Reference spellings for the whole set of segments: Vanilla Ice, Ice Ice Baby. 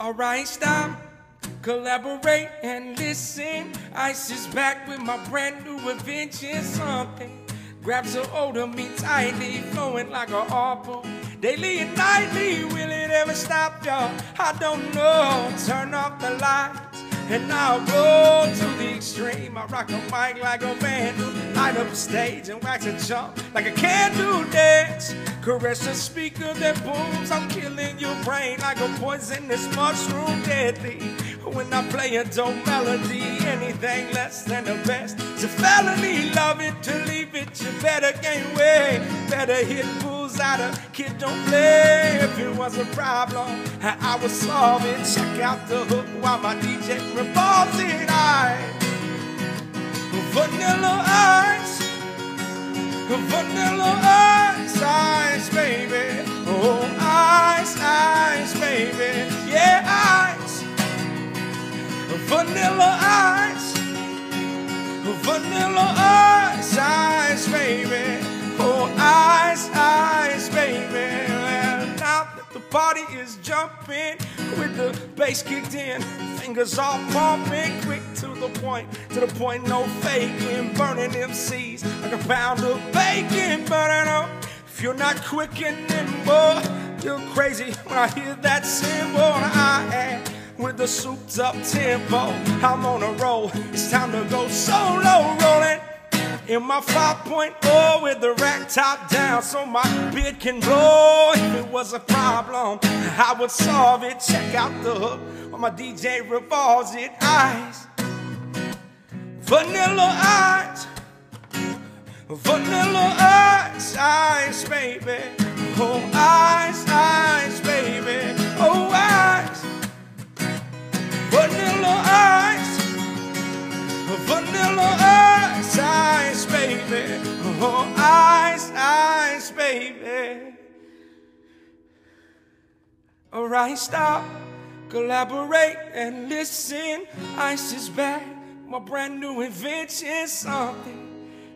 Alright, stop, collaborate and listen. Ice is back with my brand new invention. Something grabs a hold of me tightly, flowing like an apple. Daily and nightly, will it ever stop, y'all? I don't know. Turn off the lights and I'll go to the extreme. I rock a mic like a vandal, light up a stage and wax a jump like a candle dance. Caress a speaker that booms, I'm killing your brain like a poisonous mushroom, deadly. When I play a dope melody, anything less than the best, it's a felony. Love it to leave it, you better gain weight. Better hit bulls out of kid, don't play. If it was a problem, I would solve it. Check out the hook while my DJ revolves it. Vanilla Ice, Vanilla Ice, ice baby. Oh, ice, ice baby. Yeah, ice, Vanilla Ice, Vanilla Ice, ice baby. Oh, ice, ice baby. Well, now that the party is jumping with the bass kicked in, fingers all pumping, quick to the point, no faking. Burning MCs like a pound of bacon. Burning up. If you're not quick and nimble, you're crazy. When I hear that cymbal, I am with the souped up tempo. I'm on a roll. It's time to go solo, rolling in my 5.0 with the rack top down so my beard can blow. If it was a problem, I would solve it. Check out the hook while my DJ revolves it. Ice, Vanilla Ice, Vanilla Ice, ice baby. Oh, ice, ice baby. Oh, ice, Vanilla Ice, Vanilla Ice, ice baby. Oh, ice, ice baby. Alright, stop, collaborate and listen. Ice is back, my brand new invention. Something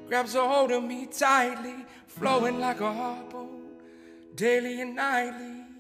grabs a hold of me tightly, flowing like a harpoon, daily and nightly.